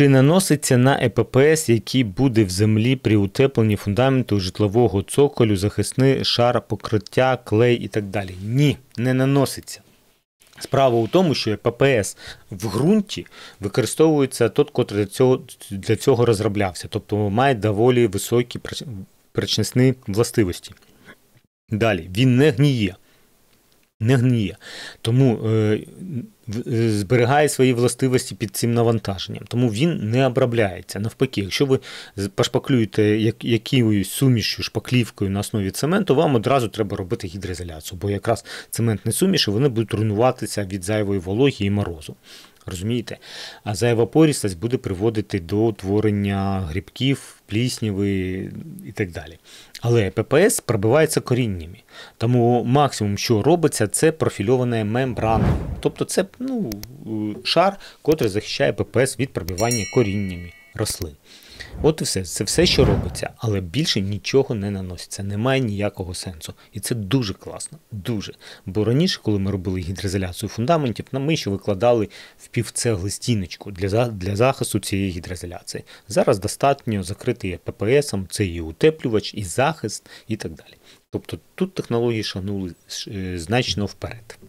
чи наноситься на ЕППС, який буде в землі при утепленні фундаменту житлового цоколю, захисний шар, покриття, клей і так далі. Ні, не наноситься. Справа у тому, що ППС в ґрунті використовується тот, котрий для цього розроблявся, тобто має доволі високі прочисні властивості. Далі, він не гніє. Тому зберігає свої властивості під цим навантаженням. Тому він не обробляється. Навпаки, якщо ви пошпаклюєте якоюсь сумішю, шпаклівкою на основі цементу, вам одразу треба робити гідроізоляцію, бо якраз цементні суміші, вони будуть руйнуватися від зайвої вологи і морозу. Розумієте? А зайва порістость буде приводити до утворення грибків, плісняви і так далі. Але ППС пробивається коріннями. Тому максимум, що робиться, це профільована мембрана. Тобто це шар, котрий захищає ППС від пробивання коріннями рослин. От і все. Це все, що робиться. Але більше нічого не наноситься. Немає ніякого сенсу. І це дуже класно. Дуже. Бо раніше, коли ми робили гідроізоляцію фундаментів, ми ще викладали в півцегли стіночку для захисту цієї гідроізоляції. Зараз достатньо закрити ППСом, це і утеплювач, і захист, і так далі. Тобто тут технології шагнули значно вперед.